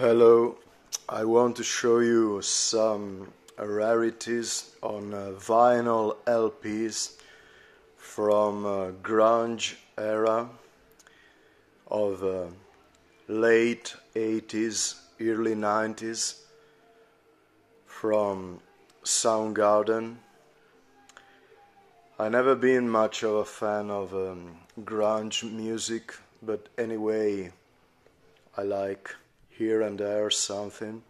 Hello, I want to show you some rarities on vinyl LPs from grunge era of late 80s, early 90s, from Soundgarden. I've never been much of a fan of grunge music, but anyway, I like here and there something,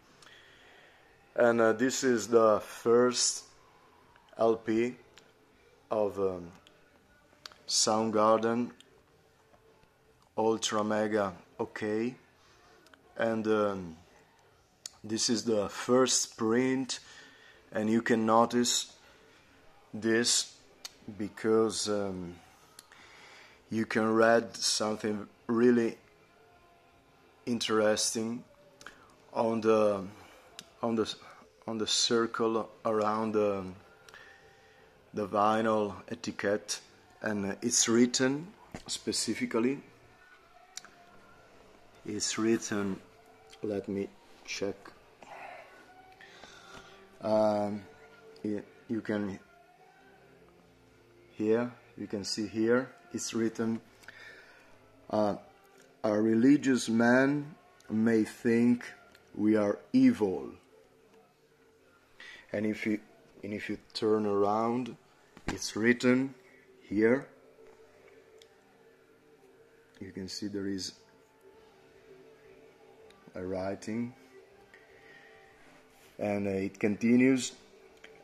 and this is the first LP of Soundgarden, Ultramega OK, and this is the first print, and you can notice this because you can read something really interesting on the circle around the vinyl etiquette, and it's written specifically. It's written. Let me check. You can hear. You can see here. It's written. A religious man may think we are evil, and if you turn around, it's written here. You can see there is a writing, and it continues: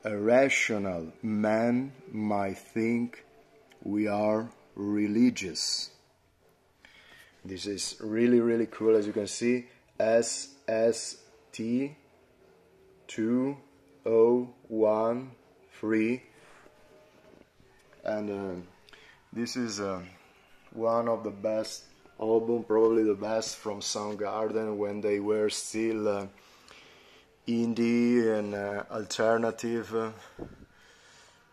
a rational man might think we are religious. This is really, really cool, as you can see. SST2013, and this is one of the best album, probably the best from Soundgarden when they were still indie and alternative,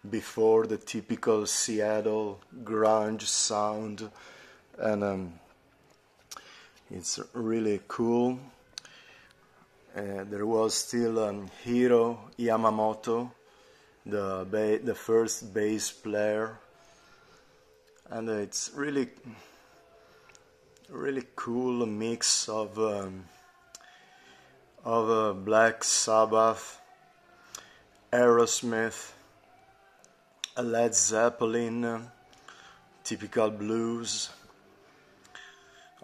before the typical Seattle grunge sound, and it's really cool. There was still Hiro Yamamoto, the first bass player, and it's really, really cool mix of Black Sabbath, Aerosmith, Led Zeppelin, typical blues.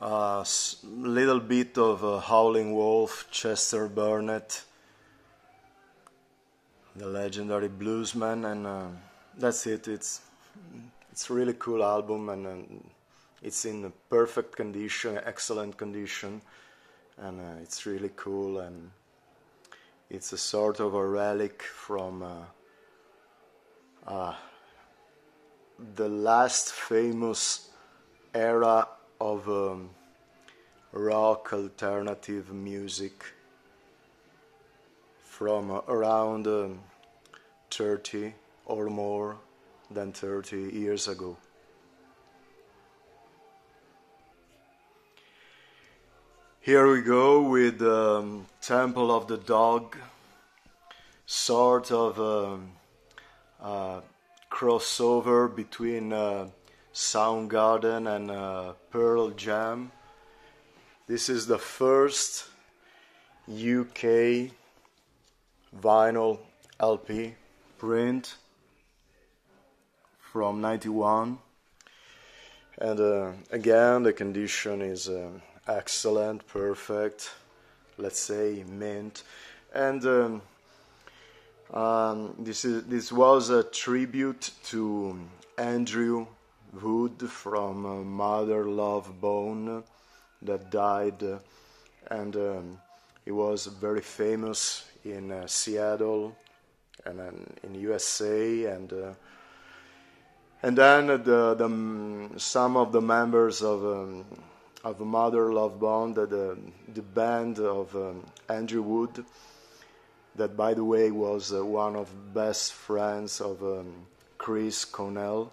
A little bit of Howling Wolf, Chester Burnett, the legendary bluesman, and that's it. It's a really cool album, and it's in perfect condition, excellent condition, and it's really cool, and it's a sort of a relic from the last famous era of rock alternative music from around 30 or more than 30 years ago. Here we go with Temple of the Dog, sort of a crossover between Soundgarden and Pearl Jam. This is the first UK vinyl LP print from '91, and again the condition is excellent, perfect, let's say mint, and this was a tribute to Andrew Wood from Mother Love Bone, that died, and he was very famous in Seattle and in USA, and then some of the members of Mother Love Bone, the band of Andrew Wood, that by the way was one of best friends of Chris Cornell.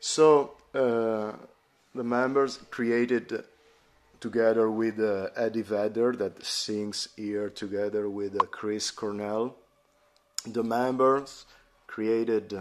So the members created together with Eddie Vedder, that sings here together with Chris Cornell. The members created